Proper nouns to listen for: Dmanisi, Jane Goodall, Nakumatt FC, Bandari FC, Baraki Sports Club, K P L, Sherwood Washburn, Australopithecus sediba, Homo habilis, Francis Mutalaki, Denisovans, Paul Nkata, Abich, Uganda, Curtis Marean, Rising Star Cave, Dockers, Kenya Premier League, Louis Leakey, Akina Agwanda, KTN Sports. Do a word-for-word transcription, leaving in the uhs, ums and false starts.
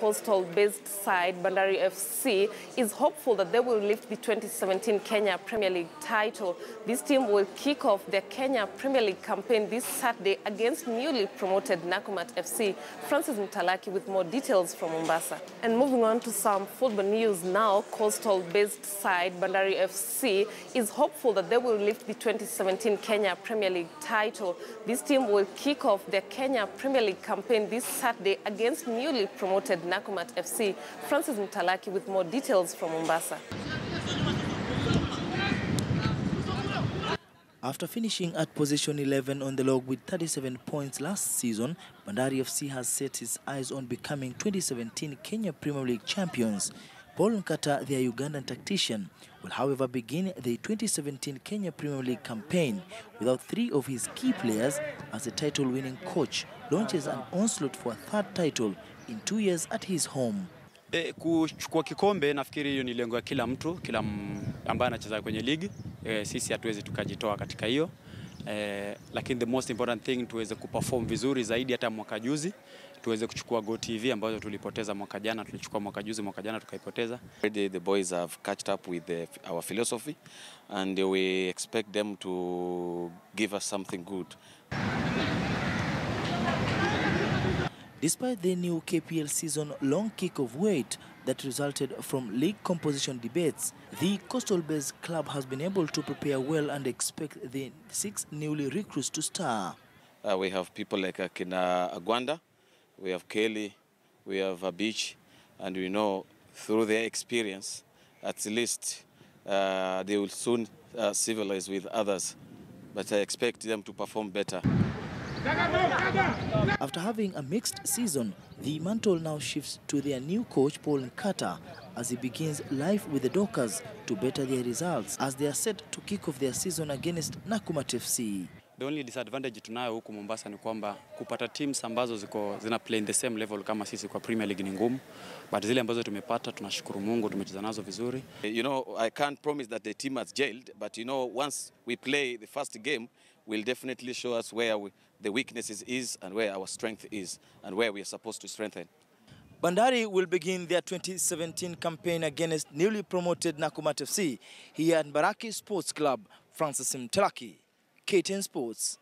Coastal-based side, Bandari F C, is hopeful that they will lift the twenty seventeen Kenya Premier League title. This team will kick off their Kenya Premier League campaign this Saturday against newly promoted Nakumatt F C. Francis Mutalaki with more details from Mombasa. And moving on to some football news now, Coastal-based side, Bandari F C, is hopeful that they will lift the twenty seventeen Kenya Premier League title. This team will kick off their Kenya Premier League campaign this Saturday against newly promoted Nakumatt F C. Francis Mutalaki with more details from Mombasa. After finishing at position eleven on the log with thirty-seven points last season, Bandari F C has set its eyes on becoming twenty seventeen Kenya Premier League champions. Paul Nkata, their Ugandan tactician, will however begin the twenty seventeen Kenya Premier League campaign without three of his key players as the title-winning coach launches an onslaught for a third title in two years at his home. E, kuchukua kikombe nafikiri hiyo ni lengo ya kila mtu, kila ambaye anacheza kwenye ligi. E, sisi hatuwezi tukajitoa katika hiyo. E, lakini the most important thing tuweze kuperform vizuri zaidi hata mwaka juzi. Tuweze kuchukua Go T V ambazo tulipoteza mwaka jana, tulichukua mwaka juzi, mwaka jana tukaipoteza. Already the boys have catched up with the, our philosophy and we expect them to give us something good. Despite the new K P L season long kick of weight that resulted from league composition debates, the coastal-based club has been able to prepare well and expect the six newly recruits to star. Uh, we have people like Akina Agwanda, we have Kelly, we have Abich, and we know through their experience, at least uh, they will soon uh, civilize with others, but I expect them to perform better. After having a mixed season, the mantle now shifts to their new coach Paul Nkata as he begins life with the Dockers to better their results as they are set to kick off their season against Nakumatt F C. The only disadvantage tunayo huku Mombasa ni kwamba kupata teams ambazo ziko zina play in the same level kama sisi kwa Premier League ni ngumu, but zile ambazo tumepata tunashukuru Mungu tumecheza nazo vizuri. You know, I can't promise that the team has jailed, but you know, once we play the first game, will definitely show us where we, the weaknesses is and where our strength is and where we are supposed to strengthen. Bandari will begin their twenty seventeen campaign against newly promoted Nakumatt F C here at Baraki Sports Club. Francis Mutalaki, K T N Sports.